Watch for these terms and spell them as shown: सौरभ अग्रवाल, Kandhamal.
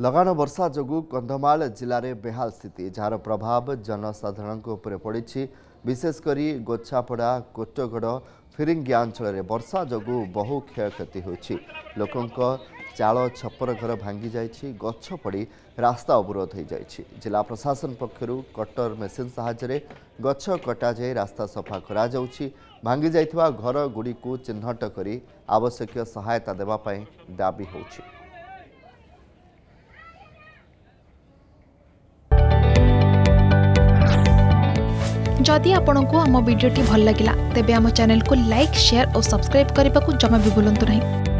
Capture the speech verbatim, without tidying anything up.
लगान वर्षा जोगु कंधमाल जिले में बेहाल स्थिति जार प्रभाव जनसाधारण उपरे पड़ी विशेषकर गोछापड़ा कोटगड़ फिरिंगिया अंचल वर्षा जोगु बहु क्षयक्षति होछि। लोकंको चाल छपर घर भांगी जाइछि, गच्छ पड़ी रास्ता अवरोध हो जाइछि। जिला प्रशासन पक्षरु कटर मेसीन सहायतारे गच्छ कटा जाय रास्ता सफा करा जाउछि। भांगी जाइथिबा घर गुडी को चिन्हट करी आवश्यक सहायता देबा पई दाबी होछि। जदि आपंक आम भिड्टे भल लगा तेब आम चैनल को लाइक, शेयर और सब्सक्राइब करने को जमा भी भूलु नहीं।